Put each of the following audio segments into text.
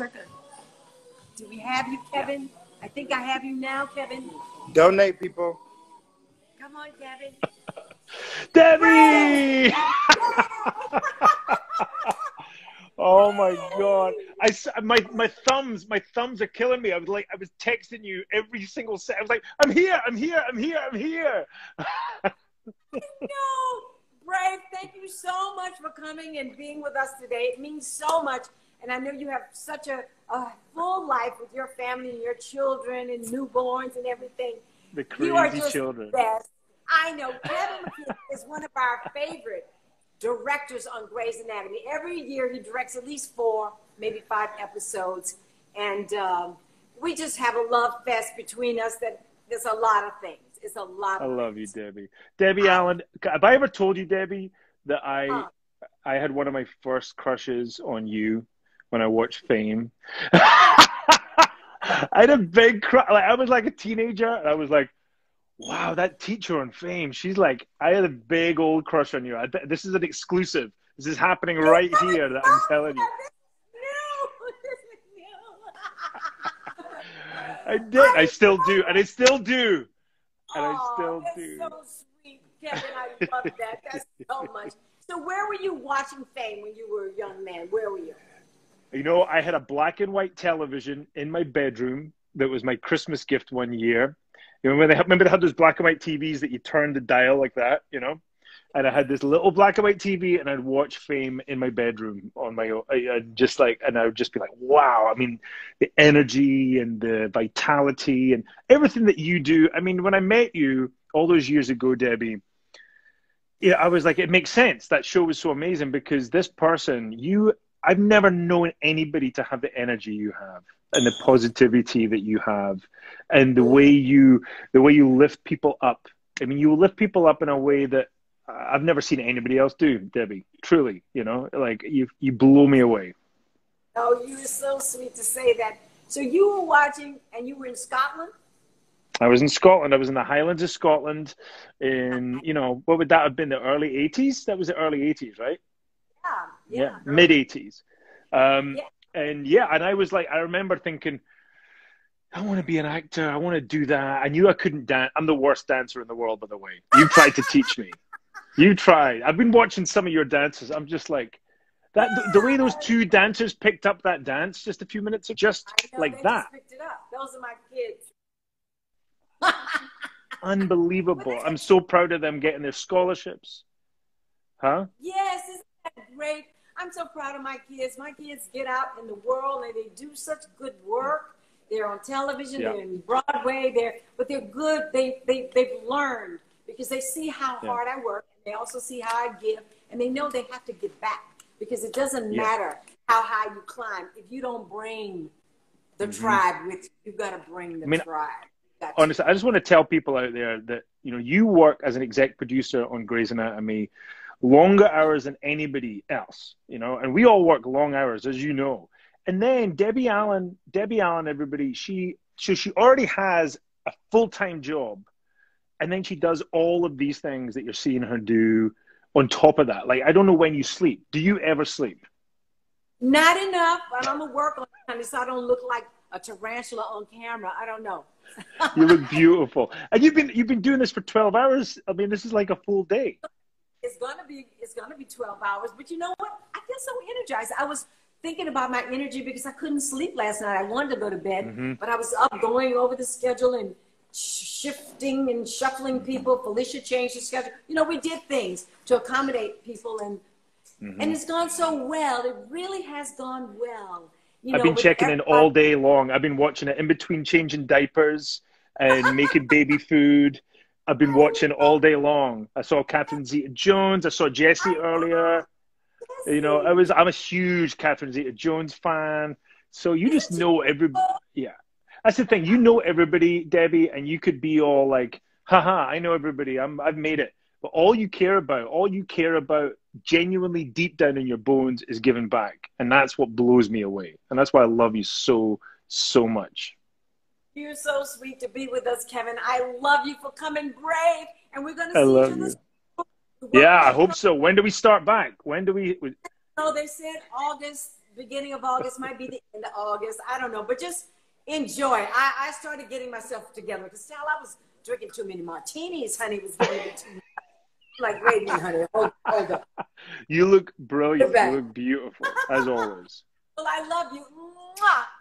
are good. Do we have you, Kevin? Yeah. I think I have you now, Kevin. Donate, people. Come on, Kevin. Debbie! Oh my God! My thumbs, are killing me. I was texting you every single set. I was like, I'm here, I'm here, I'm here, I'm here. No, Brave. Thank you so much for coming and being with us today. It means so much, and I know you have such a full life with your family and your children and newborns and everything. The crazy you are just children. The best. I know. Kevin McKidd is one of our favorite directors on Grey's Anatomy. Every year he directs at least 4, maybe 5 episodes. And we just have a love fest between us that there's a lot of things. It's a lot of things. I love you, Debbie. Debbie Allen, have I ever told you, Debbie, that I had one of my first crushes on you when I watched Fame? I had a big crush. Like, I was like a teenager, and I was like, wow, that teacher on Fame, she's like, I had a big old crush on you. This is an exclusive. This is happening right here that I'm telling you. No. I did. I still do. And I still do. And I still do. That's so sweet, Kevin. I love that. That's so much. So where were you watching Fame when you were a young man? Where were you? You know, I had a black and white television in my bedroom that was my Christmas gift one year. You remember they had those black and white TVs that you turned the dial like that, you know? And I had this little black and white TV, and I'd watch Fame in my bedroom on my own. And I would just be like, wow. I mean, the energy and the vitality and everything that you do. I mean, when I met you all those years ago, Debbie, yeah, I was like, it makes sense. That show was so amazing because this person, I've never known anybody to have the energy you have and the positivity that you have and the way you lift people up. I mean, you lift people up in a way that I've never seen anybody else do, Debbie, truly, you know, like you blew me away. Oh, you were so sweet to say that. So you were watching and you were in Scotland? I was in Scotland. I was in the Highlands of Scotland in, you know, what would that have been, the early 80s? That was the early 80s, right? Yeah, mid 80s. And I was like, I remember thinking, I want to be an actor. I want to do that. I knew I couldn't dance. I'm the worst dancer in the world, by the way. You tried to teach me. You tried. I've been watching some of your dances. I'm just like, the way those two dancers picked up that dance just a few minutes ago, just picked it up. Those are my kids. Unbelievable. I'm so proud of them getting their scholarships. Huh? Yes, isn't that great? I'm so proud of my kids. My kids get out in the world and they do such good work. They're on television, yeah. They're in Broadway, but they're good. They've learned because they see how hard I work. And they also see how I give, and they know they have to give back because it doesn't matter how high you climb. If you don't bring the tribe with you, you've got to bring the tribe. Honestly, I just want to tell people out there that, you know, you work as an exec producer on Grey's Anatomy longer hours than anybody else, you know, and we all work long hours, as you know. And then Debbie Allen, everybody, she already has a full-time job. And then she does all of these things that you're seeing her do on top of that. Like, I don't know when you sleep. Do you ever sleep? Not enough. I'm going to work on it so I don't look like a tarantula on camera. I don't know. You look beautiful. And you've been doing this for 12 hours. I mean, this is like a full day. It's gonna be 12 hours, but you know what? I feel so energized. I was thinking about my energy because I couldn't sleep last night. I wanted to go to bed, but I was up going over the schedule and shifting and shuffling people. Felicia changed the schedule. You know, we did things to accommodate people, and it's gone so well. It really has gone well. You know, I've been checking in all day long. I've been watching it in between changing diapers and making baby food. I've been watching all day long. I saw Catherine Zeta-Jones. I saw Jessie earlier. You know, I'm a huge Catherine Zeta-Jones fan. So you just know everybody. Yeah. That's the thing. You know everybody, Debbie, and you could be all like, haha, I know everybody. I've made it. But all you care about genuinely deep down in your bones is giving back. And that's what blows me away. And that's why I love you so, so much. You're so sweet to be with us, Kevin. I love you for coming, Brave, and we're going to see you this week. Yeah, I hope so. When do we start back? When do we? So they said August beginning of August, might be the end of August. I don't know, but just enjoy. I started getting myself together because Sal, I was drinking too many martinis, honey. Was getting too many. Like, wait a minute, honey. Hold up. You look brilliant. You look beautiful, as always. Well, I love you.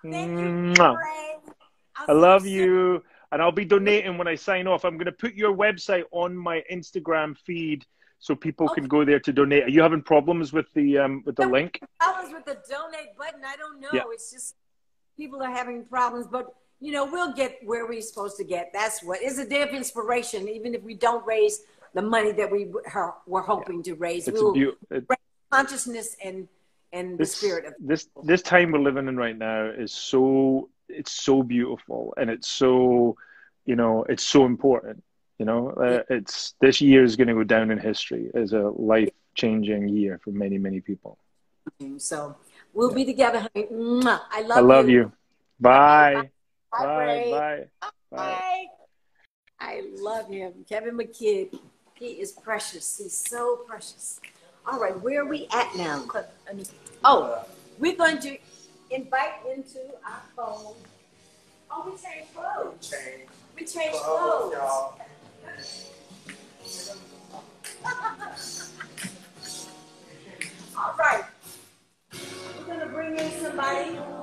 Mwah. Thank you, Greg. I love you. And I'll be donating when I sign off. I'm going to put your website on my Instagram feed so people can go there to donate. Are you having problems with the link? Problems with the donate button? I don't know. Yeah. It's just people are having problems. But, you know, we'll get where we're supposed to get. That's what. It's a day of inspiration, even if we don't raise the money that we were hoping to raise. It's we'll raise consciousness and the spirit of this time we're living in right now is so... It's so beautiful, and it's so, you know, it's so important. You know, it's this year is going to go down in history as a life-changing year for many, many people. So we'll be together, honey. Mwah. I love you. Bye. Bye. Bye. Bye. Bye. Bye. I love him, Kevin McKidd. He is precious. He's so precious. All right, where are we at now? Oh, we're going to. Invite into our phone. Oh, we change clothes. We change clothes. All right. We're going to bring in somebody.